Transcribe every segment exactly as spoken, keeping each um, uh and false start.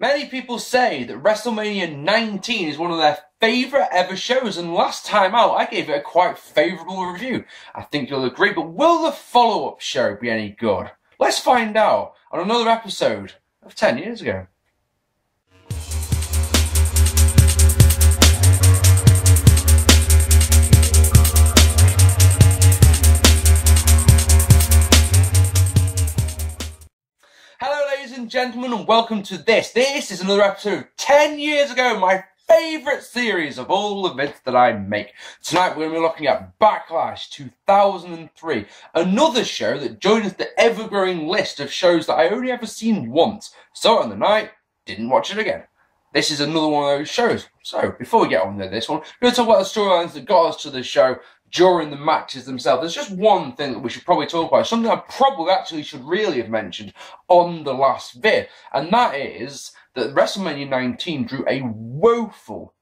Many people say that WrestleMania nineteen is one of their favourite ever shows, and last time out I gave it a quite favourable review. I think you'll agree, but will the follow-up show be any good? Let's find out on another episode of ten years ago. Gentlemen, and welcome to this. This is another episode of ten years ago, my favourite series of all the vids that I make. Tonight we're going to be looking at Backlash two thousand three, another show that joins the ever-growing list of shows that I only ever seen once, so on the night, didn't watch it again. This is another one of those shows. So, before we get on to this one, we're going to talk about the storylines that got us to the show during the matches themselves. There's just one thing that we should probably talk about, something I probably actually should really have mentioned on the last vid, and that is that WrestleMania nineteen drew a woeful,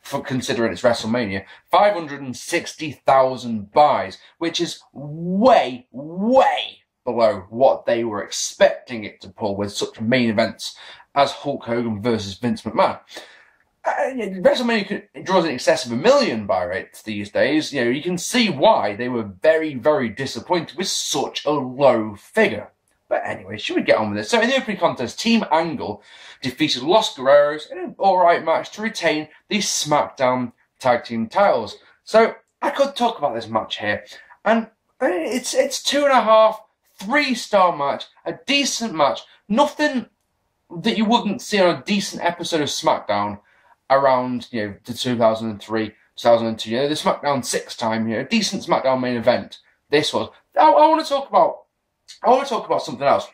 for considering it's WrestleMania, five hundred sixty thousand buys, which is way, way below what they were expecting it to pull with such main events as Hulk Hogan versus Vince McMahon. Uh, WrestleMania draws in excess of a million buy rates these days. You know, you can see why they were very, very disappointed with such a low figure. But anyway, should we get on with it? So in the opening contest, Team Angle defeated Los Guerreros in an alright match to retain the SmackDown Tag Team titles. So I could talk about this match here, and it's it's two and a half, three star match, a decent match, nothing that you wouldn't see on a decent episode of SmackDown around, you know, the two thousand three, two thousand two, you know, the SmackDown six time, you know, decent SmackDown main event. This was. I, I want to talk about, I want to talk about something else,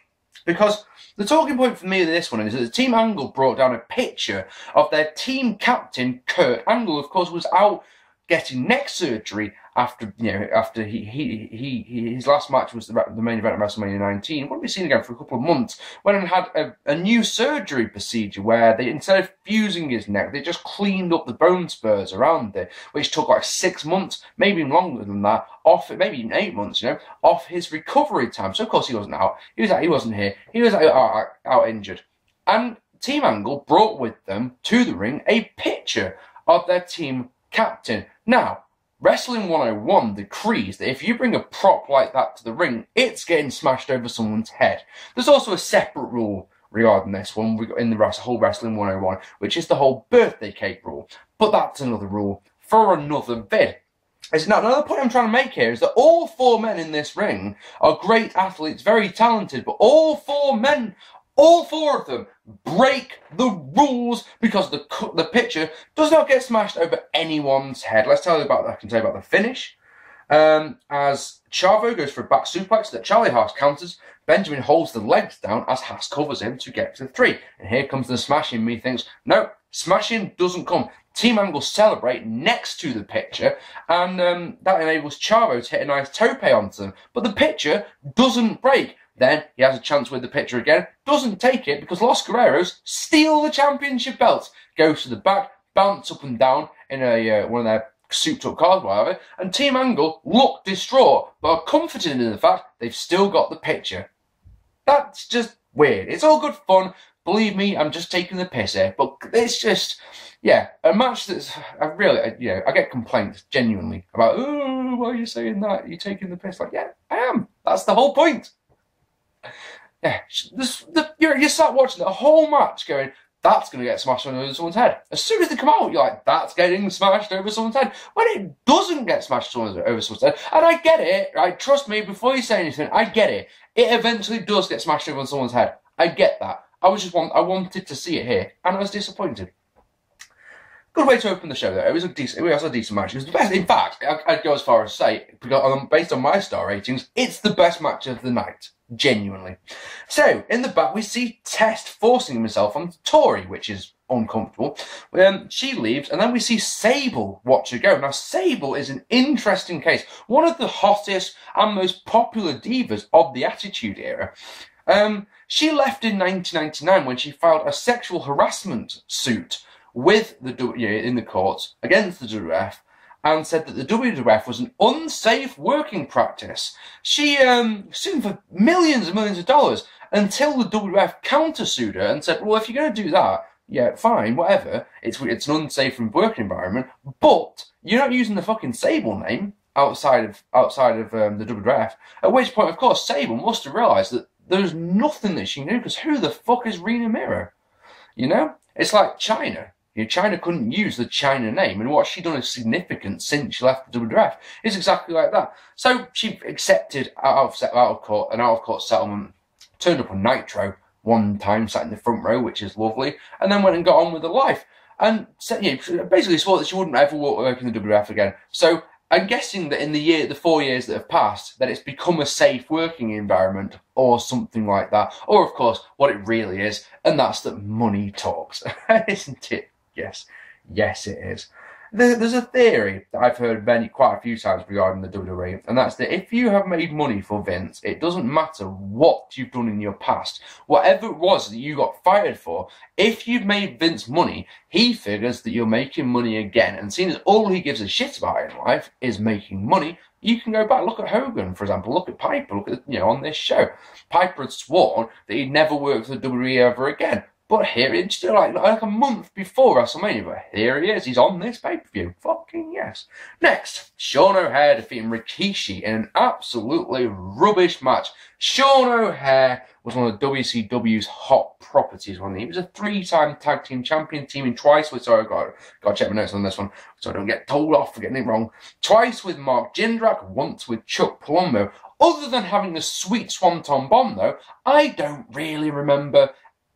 because the talking point for me of this one is that the Team Angle brought down a picture of their team captain, Kurt Angle, of course, was out getting neck surgery after, you know, after he, he, he, he his last match was the, the main event of WrestleMania nineteen. Wouldn't be seen again for a couple of months. Went and had a, a new surgery procedure where they, instead of fusing his neck, they just cleaned up the bone spurs around it, which took like six months, maybe even longer than that, off, maybe even eight months, you know, off his recovery time. So of course he wasn't out. He was out, he wasn't here. He was out, out, out injured. And Team Angle brought with them to the ring a picture of their team captain. Now, Wrestling one oh one decrees that if you bring a prop like that to the ring, it's getting smashed over someone's head. There's also a separate rule regarding this one in the whole Wrestling one oh one, which is the whole birthday cake rule. But that's another rule for another vid. Now, another point I'm trying to make here is that all four men in this ring are great athletes, very talented, but all four men, all four of them, break the rules because the the picture does not get smashed over anyone's head. Let's tell you about that. I can tell you about the finish. Um, as Chavo goes for a back suplex that Charlie Haas counters, Benjamin holds the legs down as Haas covers him to get to the three. And here comes the smashing. Me thinks, no, smashing doesn't come. Team Angle celebrate next to the picture, and um, that enables Chavo to hit a nice tope onto them. But the picture doesn't break. Then he has a chance with the picture again, doesn't take it because Los Guerreros steal the championship belts, goes to the back, bounce up and down in a uh, one of their souped-up cars, whatever, and Team Angle look distraught, but are comforted in the fact they've still got the picture. That's just weird. It's all good fun. Believe me, I'm just taking the piss here, but it's just, yeah, a match that's, I really, I, you know, I get complaints genuinely about, oh, why are you saying that? Are you taking the piss? Like, yeah, I am. That's the whole point. Yeah, this, the, you're, you're sat watching the whole match going, that's going to get smashed over someone's head. As soon as they come out, you're like, that's getting smashed over someone's head. When it doesn't get smashed over someone's head, and I get it, right? Trust me, before you say anything, I get it. It eventually does get smashed over someone's head. I get that. I was just want, I wanted to see it here, and I was disappointed. Good way to open the show, though. It was a decent, it was a decent match. It was the best. In fact, I'd go as far as say, because based on my star ratings, it's the best match of the night, genuinely. So in the back, we see Test forcing himself on Tori, which is uncomfortable. Um, she leaves, and then we see Sable watch her go. Now, Sable is an interesting case, one of the hottest and most popular divas of the Attitude Era. Um, she left in nineteen ninety-nine when she filed a sexual harassment suit with the you know, in the courts against the W W F, and said that the W W F was an unsafe working practice. She um, sued for millions and millions of dollars, until the W F countersued her and said, well, if you're going to do that, yeah, fine, whatever. It's it's an unsafe work environment, but you're not using the fucking Sable name outside of outside of um, the W W F. At which point, of course, Sable must have realised that there's nothing that she knew, because who the fuck is Rena Mirror? You know? It's like Chyna. You know, Chyna couldn't use the Chyna name, and what she done is significant since she left the W W F. It's exactly like that. So she accepted out of, out of court, an out-of-court settlement, turned up on Nitro one time, sat in the front row, which is lovely, and then went and got on with her life. And so, you know, basically swore that she wouldn't ever work in the W W F again. So I'm guessing that in the year, the four years that have passed, that it's become a safe working environment or something like that. Or, of course, what it really is, and that's that money talks. Isn't it? Yes. Yes, it is. There's a theory that I've heard many, quite a few times regarding the W W E, and that's that if you have made money for Vince, it doesn't matter what you've done in your past. Whatever it was that you got fired for, if you've made Vince money, he figures that you're making money again. And seeing as all he gives a shit about in life is making money, you can go back. Look at Hogan, for example. Look at Piper. Look at, you know, on this show, Piper had sworn that he'd never work for the W W E ever again. But here, it's still like, like a month before WrestleMania, but here he is, he's on this pay-per-view. Fucking yes. Next, Sean O'Haire defeating Rikishi in an absolutely rubbish match. Sean O'Haire was one of W C W's hot properties, wasn't he? He was a three-time tag team champion, teaming twice with, sorry, I've got, got to check my notes on this one, so I don't get told off for getting it wrong. Twice with Mark Jindrak, once with Chuck Palumbo. Other than having the sweet Swanton Bomb, though, I don't really remember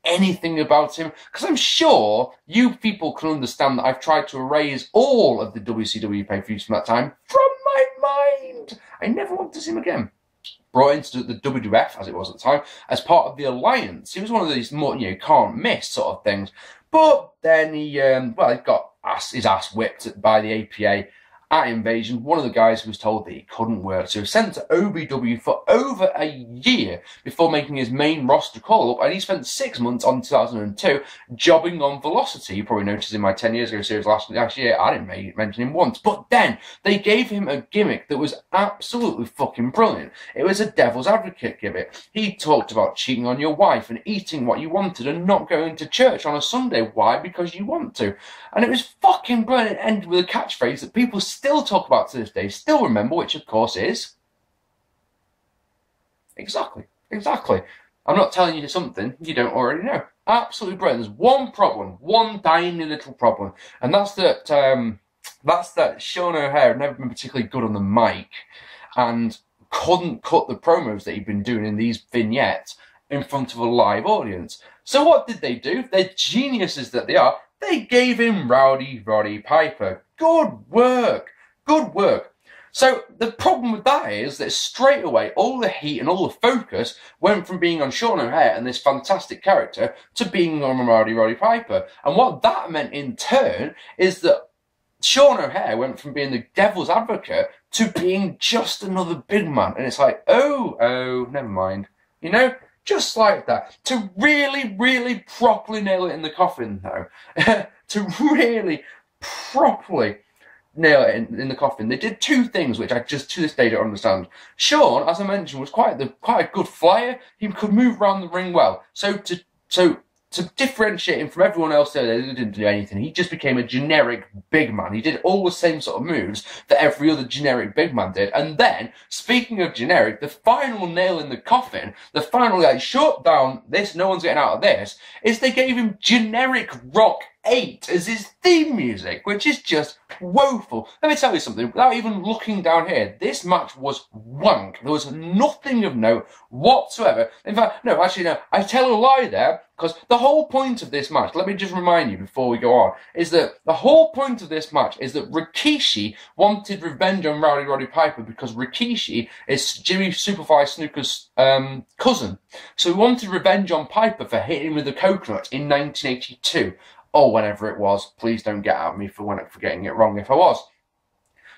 anything about him, because I'm sure you people can understand that I've tried to erase all of the W C W pay-per-views from that time from my mind. I never want to see him again. Brought into the W W F, as it was at the time, as part of the Alliance. He was one of these more, you know, can't miss sort of things. But then he, um, well, he got ass, his ass whipped by the A P A at Invasion. One of the guys who was told that he couldn't work, so he was sent to O V W for over a year before making his main roster call-up, and he spent six months on two thousand two jobbing on Velocity. You probably noticed in my ten years ago series last, last year, I didn't mention him once. But then they gave him a gimmick that was absolutely fucking brilliant. It was a devil's advocate gimmick. He talked about cheating on your wife and eating what you wanted and not going to church on a Sunday. Why? Because you want to. And it was fucking brilliant. It ended with a catchphrase that people still talk about to this day, still remember, which of course is exactly, exactly. I'm not telling you something you don't already know. Absolutely brilliant. There's one problem, one tiny little problem, and that's that um, that's that Sean O'Haire had never been particularly good on the mic and couldn't cut the promos that he'd been doing in these vignettes in front of a live audience. So what did they do? They're geniuses that they are. They gave him Rowdy Roddy Piper. Good work. Good work. So the problem with that is that straight away all the heat and all the focus went from being on Sean O'Haire and this fantastic character to being on Rowdy Roddy Piper. And what that meant in turn is that Sean O'Haire went from being the devil's advocate to being just another big man. And it's like, oh, oh, never mind. You know? Just like that. To really, really properly nail it in the coffin, though. To really properly nail it in, in the coffin. They did two things which I just, to this day, don't understand. Sean, as I mentioned, was quite the quite a good flyer. He could move around the ring well. So to so to differentiate him from everyone else there, they didn't do anything. He just became a generic big man. He did all the same sort of moves that every other generic big man did. And then, speaking of generic, the final nail in the coffin, the final, like, shut down this, no one's getting out of this, is they gave him generic Rock eight as his theme music, which is just woeful. Let me tell you something, without even looking down here, this match was wank. There was nothing of note whatsoever. In fact, no, actually, no, I tell a lie there, because the whole point of this match, let me just remind you before we go on, is that the whole point of this match is that Rikishi wanted revenge on Rowdy Roddy Piper because Rikishi is Jimmy Superfly Snooker's um, cousin. So he wanted revenge on Piper for hitting him with a coconut in nineteen eighty-two. Or whenever it was, please don't get at me for when for getting it wrong if I was.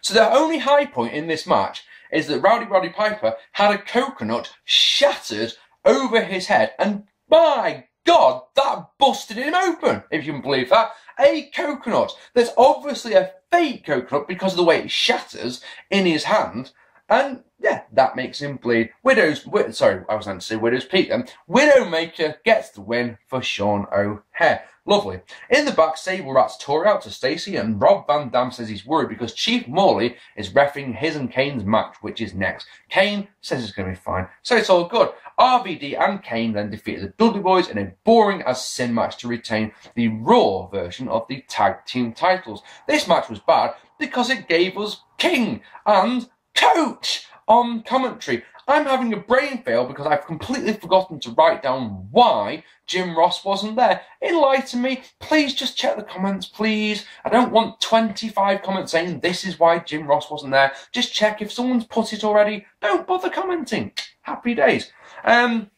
So the only high point in this match is that Rowdy Roddy Piper had a coconut shattered over his head, and my God, that busted him open, if you can believe that. A coconut. There's obviously a fake coconut because of the way it shatters in his hand, and yeah, that makes him bleed. Widow's, wid sorry, I was going to say Widow's Peak then. Widowmaker gets the win for Sean O'Haire. Lovely. In the back, Sable rats Tori out to Stacey, and Rob Van Dam says he's worried because Chief Morley is reffing his and Kane's match, which is next. Kane says it's going to be fine, so it's all good. R V D and Kane then defeated the Dudley Boys in a boring as sin match to retain the Raw version of the tag team titles. This match was bad because it gave us King and Coach on commentary. I'm having a brain fail because I've completely forgotten to write down why Jim Ross wasn't there. Enlighten me. Please just check the comments, please. I don't want twenty-five comments saying this is why Jim Ross wasn't there. Just check. If someone's put it already, don't bother commenting. Happy days. Um,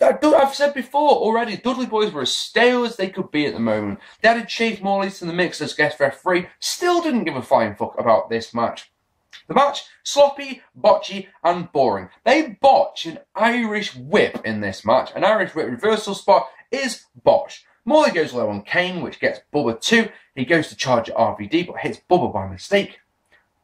I've said before already, Dudley Boys were as stale as they could be at the moment. They added Chief Morley to the mix as guest referee. Still didn't give a flying fuck about this match. The match, sloppy, botchy, and boring. They botch an Irish whip in this match. An Irish whip reversal spot is botched. Morley goes low on Kane, which gets Bubba too. He goes to charge at R V D, but hits Bubba by mistake.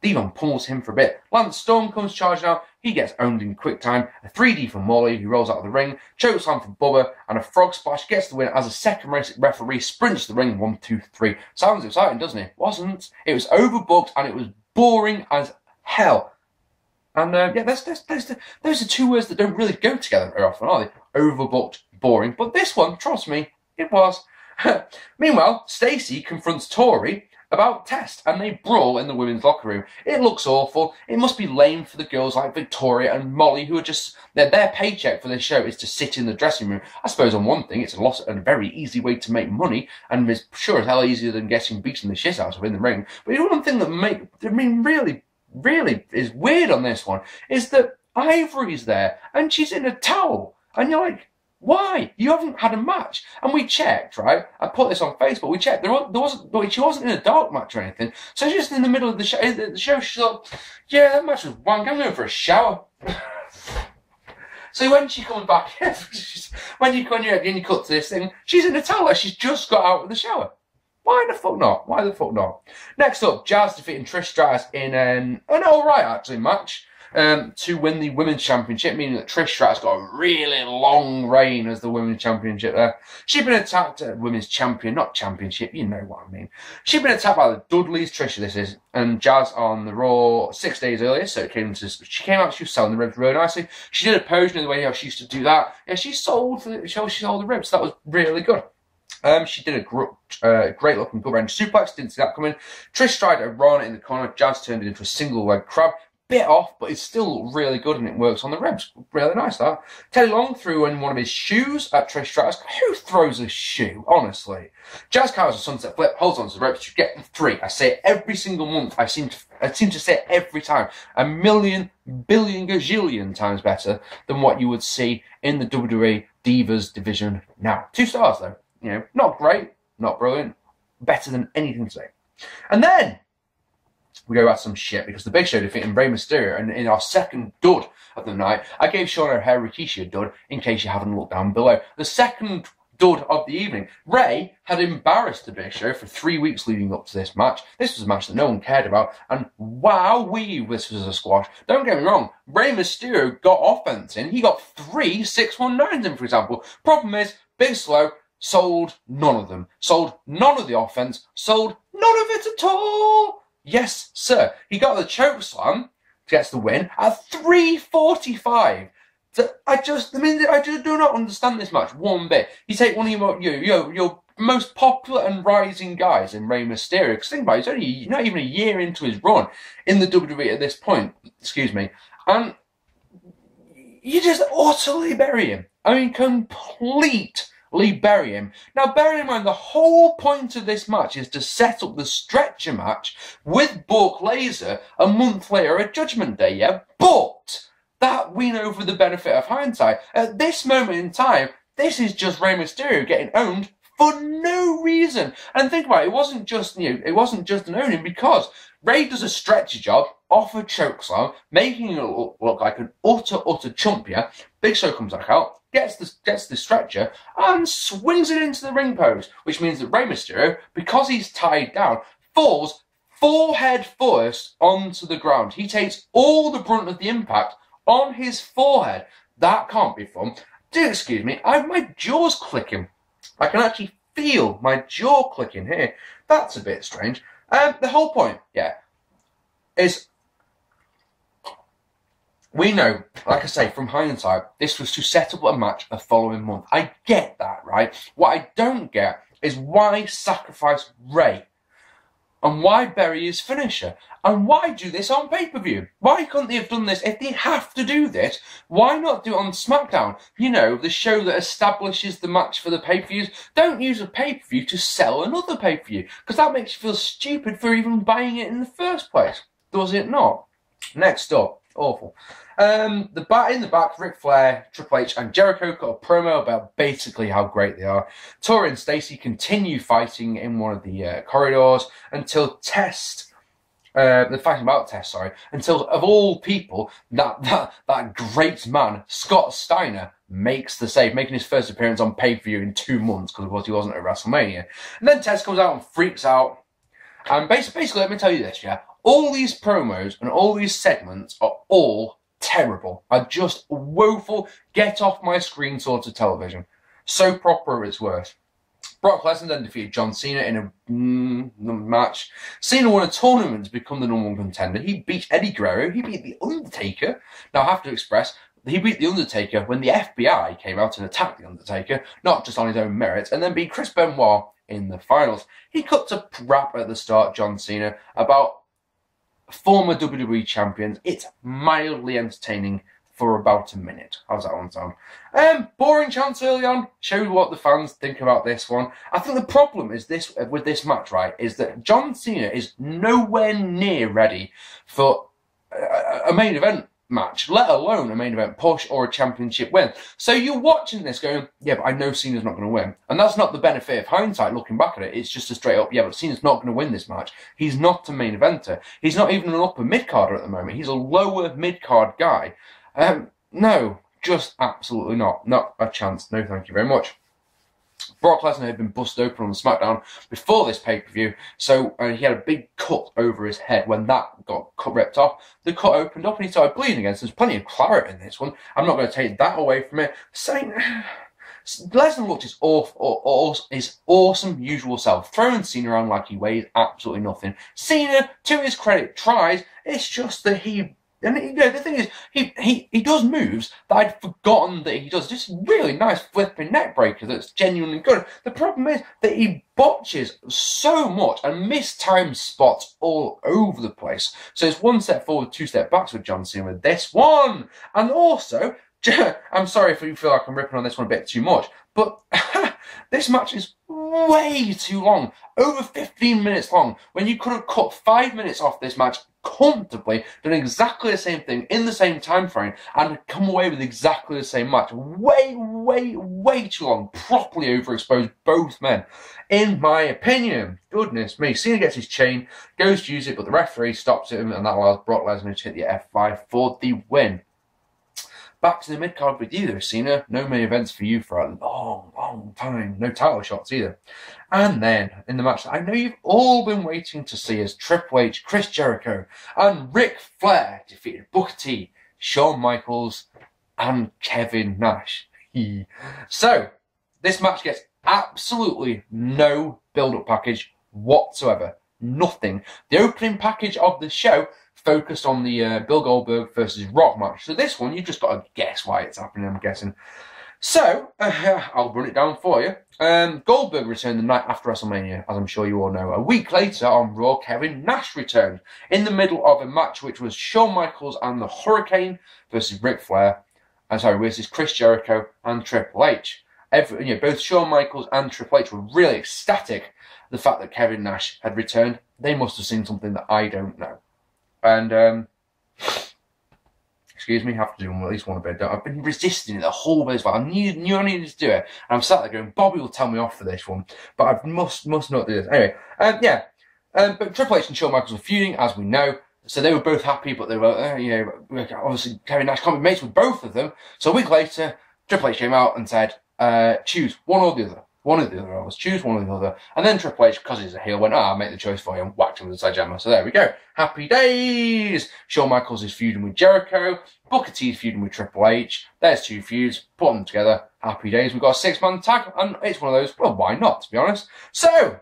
Devon pulls him for a bit. Lance Storm comes charging out. He gets owned in quick time. A three D for Morley, who rolls out of the ring. Chokeslam for Bubba, and a frog splash gets the win as a second referee sprints the ring. One, two, three. Sounds exciting, doesn't it? Wasn't. It was overbooked, and it was boring as hell. And uh, yeah, that's, that's, that's, those are two words that don't really go together very often, are they? Overbooked, boring. But this one, trust me, it was. Meanwhile, Stacey confronts Tori about Test, and they brawl in the women's locker room. It looks awful. It must be lame for the girls like Victoria and Molly, who are just, their, their paycheck for this show is to sit in the dressing room. I suppose on one thing, it's a lot, a very easy way to make money, and it's sure as hell easier than getting beaten the shit out of in the ring. But one thing that make, I mean, really, really is weird on this one is that Ivory's there and she's in a towel, and you're like, why? You haven't had a match. And we checked, right? I put this on Facebook. We checked. There wasn't, but she wasn't in a dark match or anything. So she's just in the middle of the show. The show, she's like, yeah, that match was wank. I'm going for a shower. So when she comes back, when you when you again, you cut to this thing, she's in a towel. She's just got out of the shower. Why the fuck not? Why the fuck not? Next up, Jazz defeating Trish Stratus in an, an alright, actually, match um, to win the Women's Championship, meaning that Trish Stratus got a really long reign as the Women's Championship there. She'd been attacked at Women's Champion, not Championship, you know what I mean. She'd been attacked by the Dudleys, Trish this is, and Jazz on the Raw six days earlier, so it came to, she came out, she was selling the ribs really nicely. She did a potion in the way how she used to do that. Yeah, she sold, she sold the ribs, that was really good. Um, she did a gr uh, great looking good range suplex, didn't see that coming. Trish tried a run in the corner, Jazz turned it into a single leg crab, bit off, but it's still really good and it works on the ribs. Really nice that. Teddy Long threw in one of his shoes at Trish Stratus. Who throws a shoe, honestly? Jazz carries a sunset flip, holds on to the ropes, you get the three. I say it every single month, I seem to, I seem to say it every time. A million, billion, gazillion times better than what you would see in the W W E Divas division now. Two stars though. You know, not great, not brilliant, better than anything today. And then we go at some shit because the Big Show defeated Rey Mysterio, and in our second dud of the night, I gave Sean O'Haire Rikishi a dud in case you haven't looked down below. The second dud of the evening. Rey had embarrassed the Big Show for three weeks leading up to this match. This was a match that no one cared about, and wow-wee, this was a squash. Don't get me wrong, Rey Mysterio got offense in. He got three six one nines in, for example. Problem is, Big Slow sold none of them. Sold none of the offense. Sold none of it at all. Yes, sir. He got the choke slam, gets the win at three forty-five. So I just, I mean, I just do not understand this match one bit. You take one of your, your, your, your most popular and rising guys in Rey Mysterio. Because think about it, he's only not even a year into his run in the W W E at this point. Excuse me, and you just utterly bury him. I mean, complete. Bury him. Now, bear in mind, the whole point of this match is to set up the stretcher match with Brock Lesnar a month later at Judgment Day, yeah? But that we know for the benefit of hindsight. At this moment in time, this is just Rey Mysterio getting owned for no reason. And think about it, it wasn't just, you know, it wasn't just an owning because Rey does a stretcher job off a chokeslam, making it look, look like an utter, utter chump, yeah? Big Show comes back out, gets the, gets the stretcher, and swings it into the ring post, which means that Rey Mysterio, because he's tied down, falls forehead first onto the ground. He takes all the brunt of the impact on his forehead. That can't be fun. Do excuse me, I have my jaw's clicking. I can actually feel my jaw clicking here. That's a bit strange. Um, the whole point, yeah, is we know, like I say, from hindsight, this was to set up a match the following month. I get that, right? What I don't get is why sacrifice Rey? And why bury his finisher? And why do this on pay-per-view? Why couldn't they have done this? If they have to do this, why not do it on SmackDown? You know, the show that establishes the match for the pay-per-views. Don't use a pay-per-view to sell another pay-per-view, because that makes you feel stupid for even buying it in the first place. Does it not? Next up. Awful. Um, the bat in the back, Ric Flair, Triple H and Jericho cut a promo about basically how great they are. Tori and Stacey continue fighting in one of the uh, corridors until Test, uh, they're fighting about Test, sorry, until of all people, that, that, that great man, Scott Steiner, makes the save, making his first appearance on pay-per-view in two months because of course he wasn't at WrestleMania. And then Test comes out and freaks out. And basically, basically let me tell you this, yeah. All these promos and all these segments are all terrible, are just woeful, get off my screen sort of television. So proper it's worse. Brock Lesnar then defeated John Cena in a mm, match. Cena won a tournament to become the number one contender. He beat Eddie Guerrero. He beat The Undertaker. Now, I have to express, he beat The Undertaker when the F B I came out and attacked The Undertaker, not just on his own merit, and then beat Chris Benoit in the finals. He cut to crap at the start, John Cena, about former W W E champions. It's mildly entertaining for about a minute. How's that one sound? Um, boring chance early on. Showed what the fans think about this one. I think the problem is this with this match, right, is that John Cena is nowhere near ready for a, a main event match, let alone a main event push or a championship win. So you're watching this going, yeah, but I know Cena's not going to win. And that's not the benefit of hindsight looking back at it. It's just a straight up, yeah, but Cena's not going to win this match. He's not a main eventer. He's not even an upper mid-carder at the moment. He's a lower mid-card guy. Um, no, just absolutely not. Not a chance. No, thank you very much. Brock Lesnar had been busted open on SmackDown before this pay-per-view, so uh, he had a big cut over his head. When that got ripped off, the cut opened up and he started bleeding again. So there's plenty of claret in this one. I'm not going to take that away from it. Saying Lesnar looked his, awful, or, or, his awesome usual self, throwing Cena around like he weighs absolutely nothing. Cena, to his credit, tries. It's just that he... And you know, the thing is, he, he, he does moves that I'd forgotten that he does. Just really nice flipping neck breaker that's genuinely good. The problem is that he botches so much and mistimes spots all over the place. So it's one step forward, two step backs with John Cena with this one. And also, I'm sorry if you feel like I'm ripping on this one a bit too much, but this match is way too long. Over fifteen minutes long, when you could have cut five minutes off this match comfortably, done exactly the same thing in the same time frame, and come away with exactly the same match. Way, way, way too long. Properly overexposed both men, in my opinion. Goodness me. Cena gets his chain, goes to use it, but the referee stops him, and that allows Brock Lesnar to hit the F five for the win. Back to the mid-card with you, Cena. No main events for you for a long, long time. No title shots either. And then, in the match that I know you've all been waiting to see, as Triple H, Chris Jericho, and Ric Flair defeated Booker T, Shawn Michaels, and Kevin Nash. So, this match gets absolutely no build-up package whatsoever. Nothing. The opening package of the show focused on the uh, Bill Goldberg versus Rock match. So this one, you've just got to guess why it's happening, I'm guessing. So, uh, I'll run it down for you. Um, Goldberg returned the night after WrestleMania, as I'm sure you all know. A week later on Raw, Kevin Nash returned in the middle of a match which was Shawn Michaels and the Hurricane versus Ric Flair. I'm sorry, versus Chris Jericho and Triple H. Every, you know, both Shawn Michaels and Triple H were really ecstatic the fact that Kevin Nash had returned. They must have seen something that I don't know. And, um, excuse me, have to do at least one bit. I've been resisting it the whole way as well. I knew, knew I needed to do it. And I'm sat there going, Bobby will tell me off for this one. But I must must not do this. Anyway, um, yeah. Um, but Triple H and Shawn Michaels were feuding, as we know. So they were both happy, but they were, uh, you know, obviously Kevin Nash can't be mates with both of them. So a week later, Triple H came out and said, uh, choose one or the other. one or the other of us, choose one or the other. And then Triple H, because he's a heel, went, ah, I'll make the choice for him, whacked him with a sledgehammer. So there we go. Happy days! Shawn Michaels is feuding with Jericho. Booker T is feuding with Triple H. There's two feuds. Put them together. Happy days. We've got a six-man tag, and it's one of those, well, why not, to be honest? So,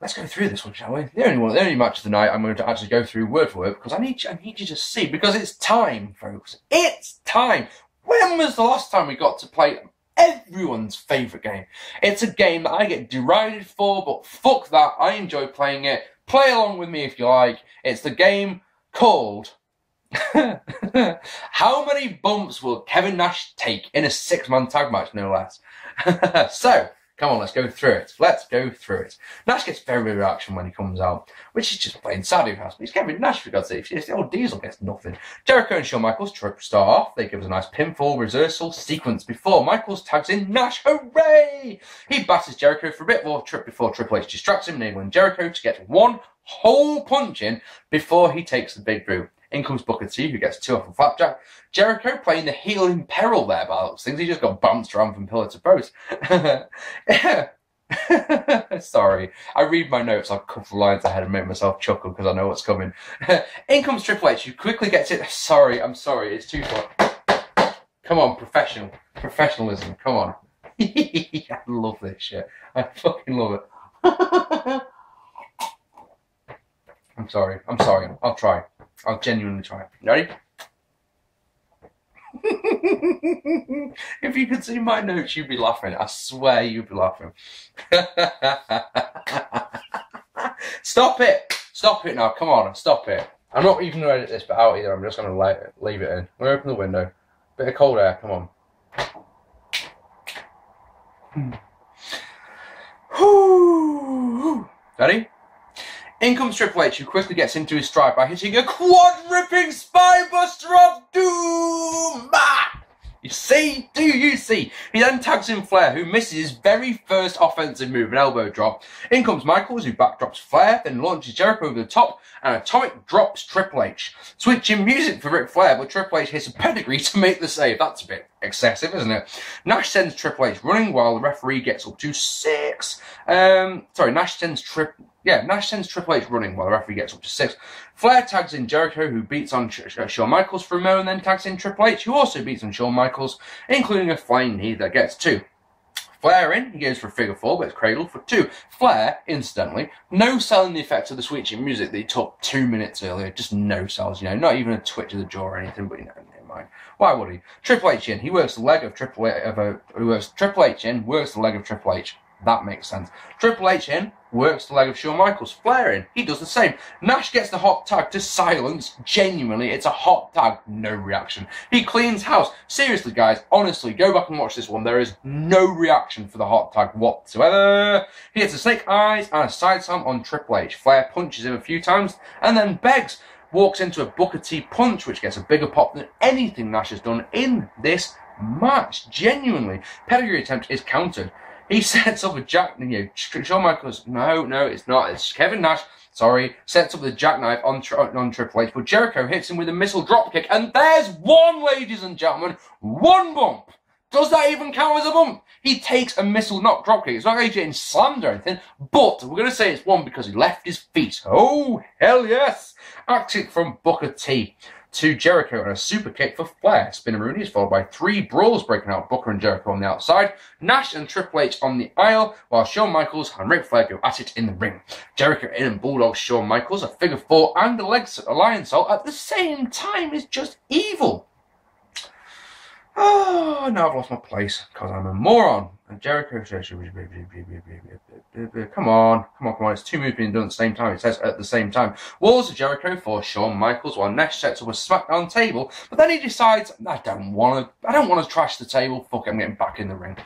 let's go through this one, shall we? The only one, the only match of the night I'm going to actually go through word for word, because I need, I need you to see, because it's time, folks. It's time. When was the last time we got to play everyone's favourite game? It's a game that I get derided for, but fuck that. I enjoy playing it. Play along with me if you like. It's the game called How Many Bumps Will Kevin Nash Take in a Six-Man Tag Match, no less. So, come on, let's go through it. Let's go through it. Nash gets very little reaction when he comes out, which is just plain sad. He's Kevin Nash, for God's sake. The old Diesel gets nothing. Jericho and Shawn Michaels start off. They give us a nice pinfall reversal sequence before Michaels tags in Nash. Hooray! He batters Jericho for a bit more trip before Triple H distracts him, enabling Jericho to get one whole punch in before he takes the big boot. In comes Booker T, who gets two off a flapjack. Jericho playing the heel in peril there by those things. He just got bounced around from pillar to post. Sorry, I read my notes. I've cut the lines ahead and make myself chuckle because I know what's coming. In comes Triple H, who quickly gets it. Sorry, I'm sorry, it's too far. Come on, professional. Professionalism, come on. I love this shit. I fucking love it. I'm sorry, I'm sorry, I'll try. I'll genuinely try. Ready? If you could see my notes, you'd be laughing. I swear you'd be laughing. Stop it! Stop it now. Come on, stop it. I'm not even going to edit this bit out either. I'm just going to leave it in. I'm going to open the window. Bit of cold air. Come on. Hmm. Ready? In comes Triple H, who quickly gets into his stride by hitting a quad-ripping spinebuster of doom! Ah! You see? Do you see? He then tags in Flair, who misses his very first offensive move, an elbow drop. In comes Michaels, who backdrops Flair, then launches Jericho over the top, and Atomic drops Triple H. Switching music for Ric Flair, but Triple H hits a pedigree to make the save. That's a bit excessive, isn't it? Nash sends Triple H running while the referee gets up to six. Um, sorry, Nash sends Triple... Yeah, Nash sends Triple H running while the referee gets up to six. Flair tags in Jericho, who beats on Shawn Michaels for a moment, and then tags in Triple H, who also beats on Shawn Michaels, including a flying knee that gets two. Flair in, he goes for a figure four, but it's cradled for two. Flair, incidentally, no selling the effects of the switching music that he took two minutes earlier. Just no sells, you know, not even a twitch of the jaw or anything, but you know, never mind. Why would he? Triple H in, he works the leg of Triple H, of a, he works Triple H in, works the leg of Triple H. That makes sense. Triple H in, works the leg of Shawn Michaels. Flair in, he does the same. Nash gets the hot tag to silence. Genuinely, it's a hot tag. No reaction. He cleans house. Seriously, guys, honestly, go back and watch this one. There is no reaction for the hot tag whatsoever. He hits a snake eyes and a side slam on Triple H. Flair punches him a few times and then begs. Walks into a Booker T punch, which gets a bigger pop than anything Nash has done in this match. Genuinely. Pedigree attempt is countered. He sets up a jack, you know, Shawn Michaels, no, no, it's not, it's Kevin Nash, sorry, sets up the jackknife on, on Triple H, but Jericho hits him with a missile dropkick, and there's one, ladies and gentlemen, one bump. Does that even count as a bump? He takes a missile knock dropkick. It's not going to get him slammed or anything, but we're going to say it's one because he left his feet. Oh, hell yes. Acting from Booker T to Jericho and a super kick for Flair. Spinneroonie is followed by three brawls breaking out. Booker and Jericho on the outside, Nash and Triple H on the aisle, while Shawn Michaels and Ric Flair go at it in the ring. Jericho in and bulldogs Shawn Michaels, a figure four and a lion salt at the same time is just evil. Oh, now I've lost my place because I'm a moron. And Jericho says, come on, come on, come on. It's two moves being done at the same time. It says at the same time. Walls of Jericho for Shawn Michaels while Nash sets up a SmackDown table. But then he decides, I don't want to, I don't want to trash the table. Fuck, I'm getting back in the ring.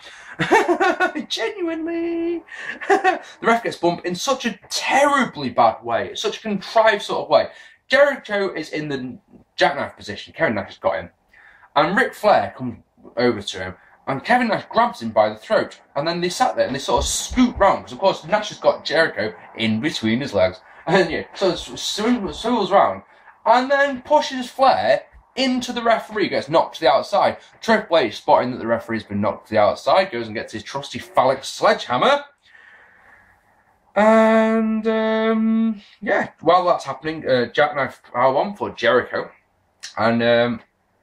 Genuinely. The ref gets bumped in such a terribly bad way. Such a contrived sort of way. Jericho is in the jackknife position. Kevin Nash has got him. And Ric Flair comes over to him, and Kevin Nash grabs him by the throat, and then they sat there, and they sort of scoot round, because of course Nash has got Jericho in between his legs, and yeah, so swivels round, and then pushes Flair into the referee, gets knocked to the outside. Triple H, spotting that the referee's been knocked to the outside, goes and gets his trusty phallic sledgehammer. And, um, yeah, while that's happening, uh, Jackknife power on for Jericho. And um,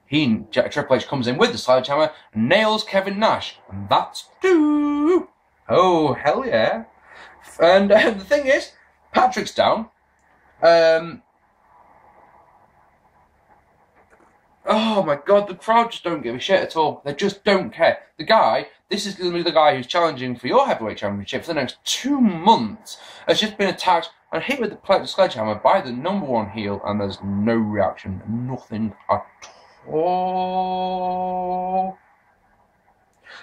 he, Jack, Triple H comes in with the sledgehammer, nails Kevin Nash. And that's two. Oh, hell yeah. And uh, the thing is, Patrick's down. Um, oh my god, the crowd just don't give a shit at all. They just don't care. The guy, this is going to be the guy who's challenging for your heavyweight championship for the next two months, has just been attacked and hit with the sledgehammer by the number one heel, and there's no reaction. Nothing at all.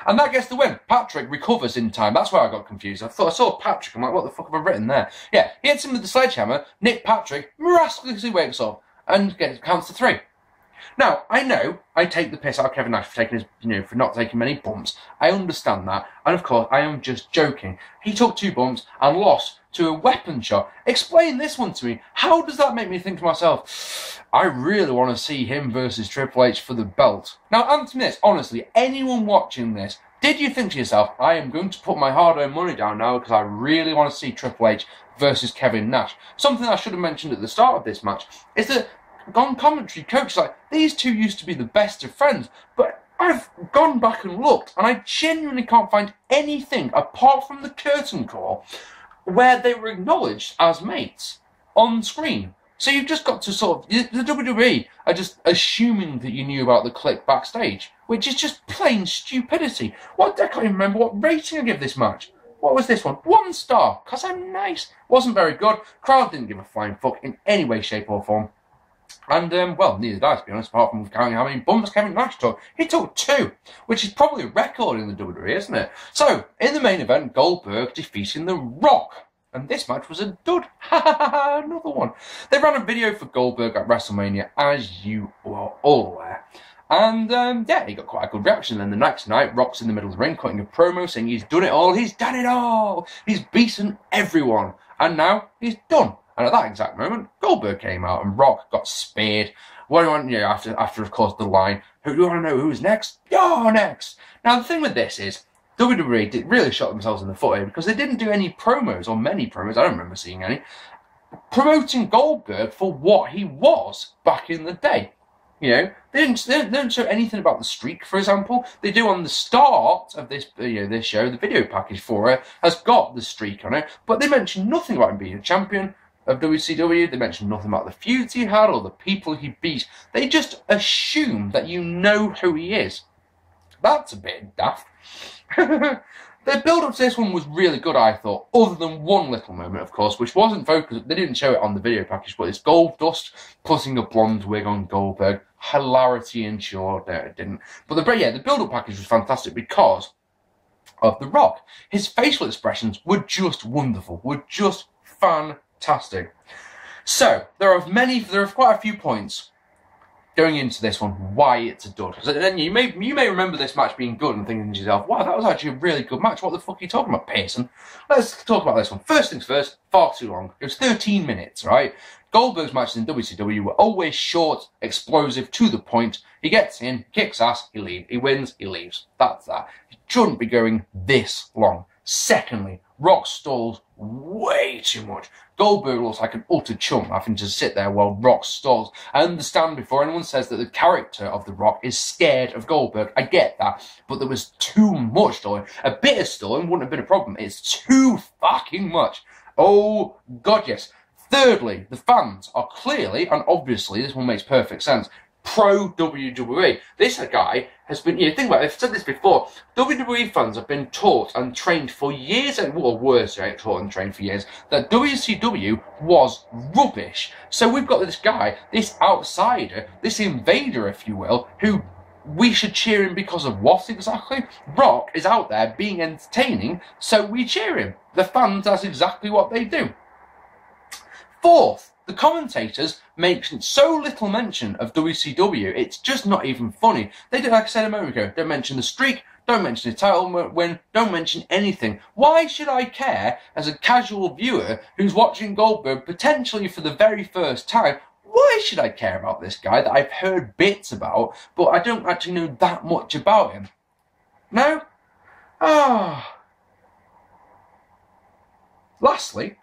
And that gets the win. Patrick recovers in time. That's where I got confused. I thought I saw Patrick. I'm like, what the fuck have I written there? Yeah, he hits him with the sledgehammer. Nick Patrick miraculously wakes up and gets, counts to three. Now, I know I take the piss out of Kevin Nash for taking his, you know, for not taking many bumps. I understand that. And of course, I am just joking. He took two bumps and lost to a weapon shot. Explain this one to me. How does that make me think to myself, I really want to see him versus Triple H for the belt? Now, answer me this, honestly, anyone watching this, did you think to yourself, I am going to put my hard-earned money down now because I really want to see Triple H versus Kevin Nash? Something I should have mentioned at the start of this match is that on commentary, Coach's like, these two used to be the best of friends, but I've gone back and looked, and I genuinely can't find anything apart from the curtain call where they were acknowledged as mates on screen. So you've just got to sort of, the W W E are just assuming that you knew about the click backstage, which is just plain stupidity. What, I can't even remember what rating I give this match. What was this one? One star, because I'm nice. Wasn't very good. Crowd didn't give a flying fuck in any way, shape or form. And, um, well, neither did I, to be honest, apart from counting how many bumps Kevin Nash took. He took two, which is probably a record in the W W E, isn't it? So, in the main event, Goldberg defeating The Rock. And this match was a dud. Ha ha ha ha, another one. They ran a video for Goldberg at WrestleMania, as you are all aware. And, um, yeah, he got quite a good reaction. Then the next night, Rock's in the middle of the ring, cutting a promo, saying he's done it all, he's done it all. He's beaten everyone. And now, he's done. And at that exact moment, Goldberg came out and Rock got speared. What do you want? You know, after, after, of course, the line, who do you want to know who's next? You're next. Now, the thing with this is, W W E did really shot themselves in the foot here because they didn't do any promos, or many promos, I don't remember seeing any, promoting Goldberg for what he was back in the day. You know, they didn't, they don't show anything about the streak, for example. They do on the start of this, you know, this show, the video package for it has got the streak on it, but they mention nothing about him being a champion of W C W. They mentioned nothing about the feuds he had or the people he beat. They just assume that you know who he is. That's a bit daft. Their build-up to this one was really good, I thought, other than one little moment, of course, which wasn't focused. They didn't show it on the video package, but it's Goldust putting a blonde wig on Goldberg. Hilarity ensured. No, it didn't. But the yeah, the build-up package was fantastic because of The Rock. His facial expressions were just wonderful, were just fantastic. Fantastic. So there are many, there are quite a few points going into this one why it's a dud. So then you may you may remember this match being good and thinking to yourself, wow, that was actually a really good match. What the fuck are you talking about, Pearson? Let's talk about this one. First things first. Far too long. It was thirteen minutes, right? Goldberg's matches in W C W were always short, explosive, to the point. He gets in, kicks ass, he leaves, he wins, he leaves. That's that. It shouldn't be going this long. Secondly, Rock stalls way too much. Goldberg looks like an utter chump having to sit there while Rock stalls. I understand before anyone says that the character of The Rock is scared of Goldberg. I get that. But there was too much stalling. A bit of stalling wouldn't have been a problem. It's too fucking much. Oh, God, yes. Thirdly, the fans are clearly, and obviously this one makes perfect sense, pro-W W E. This guy has been, you know, think about it, I've said this before, W W E fans have been taught and trained for years, and well, worse, right, taught and trained for years, that W C W was rubbish. So we've got this guy, this outsider, this invader, if you will, who we should cheer him because of what exactly? Rock is out there being entertaining, so we cheer him. The fans, that's exactly what they do. Fourth, the commentators make so little mention of W C W, it's just not even funny. They did, like I said a moment ago, don't mention the streak, don't mention the title win, don't mention anything. Why should I care as a casual viewer who's watching Goldberg potentially for the very first time? why should I care about this guy that I've heard bits about, but I don't actually know that much about him? No? Ah. Lastly,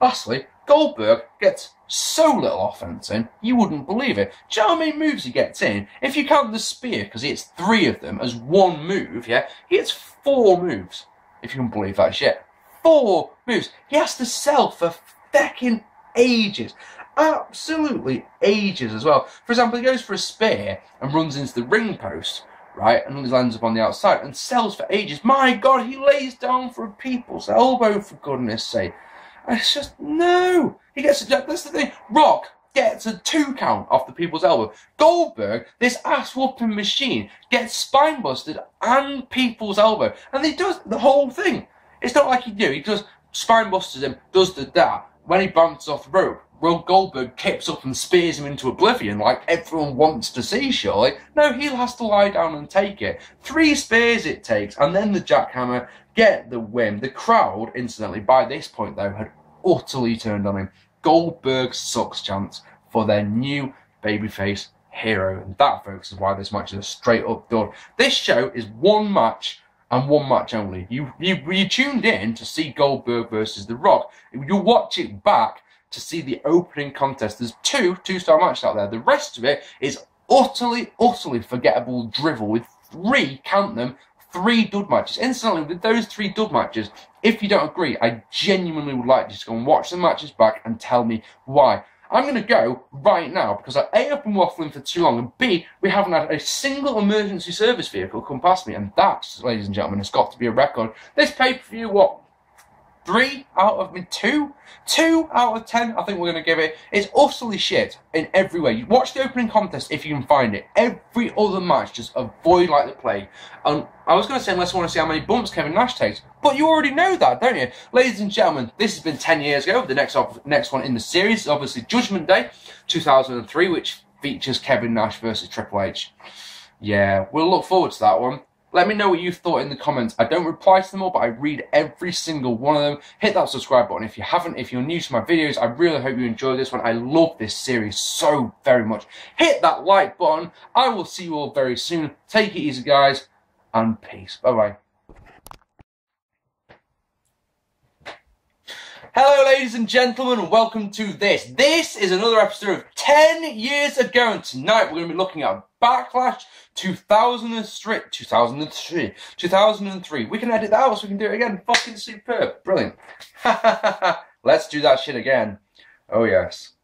lastly, Goldberg gets so little offense in, you wouldn't believe it. Do you know how many moves he gets in? If you count the spear, because he hits three of them as one move, yeah? He hits four moves, if you can believe that shit. Four moves. He has to sell for feckin' ages. Absolutely ages as well. For example, he goes for a spear and runs into the ring post, right? And lands up on the outside and sells for ages. My God, he lays down for a people's elbow, for goodness sake. It's just, no. He gets, that's the thing. Rock gets a two count off the people's elbow. Goldberg, this ass whooping machine, gets spine busted and people's elbow. And he does the whole thing. It's not like he knew. He just spine busters him, does the that. When he bounces off the rope, Rob Goldberg kicks up and spears him into oblivion like everyone wants to see, surely. No, he has to lie down and take it. Three spears it takes, and then the jackhammer, get the win. The crowd, incidentally, by this point, though, had utterly turned on him. Goldberg sucks chance for their new babyface hero. And that, folks, is why this match is a straight-up dud. This show is one match and one match only. You, you you tuned in to see Goldberg versus The Rock. You watch it back to see the opening contest. There's two two-star matches out there. The rest of it is utterly, utterly forgettable drivel with three, count them, three dud matches. Incidentally, with those three dud matches, if you don't agree, I genuinely would like you to go and watch the matches back and tell me why. I'm going to go right now because A, I've been waffling for too long, and B, we haven't had a single emergency service vehicle come past me, and that, ladies and gentlemen, has got to be a record. This pay-per-view, what, three out of, I mean, two? Two out of ten, I think we're going to give it. It's utterly shit in every way. You watch the opening contest if you can find it. Every other match, just avoid like the plague. And I was going to say, unless you want to see how many bumps Kevin Nash takes, but you already know that, don't you? Ladies and gentlemen, this has been ten years ago. The next next one in the series is obviously Judgment Day two thousand three, which features Kevin Nash versus Triple H. Yeah, we'll look forward to that one. Let me know what you thought in the comments. I don't reply to them all, but I read every single one of them. Hit that subscribe button if you haven't. If you're new to my videos, I really hope you enjoy this one. I love this series so very much. Hit that like button. I will see you all very soon. Take it easy, guys, and peace. Bye-bye. Hello, ladies and gentlemen, and welcome to this. This is another episode of ten years ago, and tonight we're going to be looking at Backlash two thousand three. We can edit that out, so we can do it again. Fucking superb. Brilliant. Let's do that shit again. Oh, yes.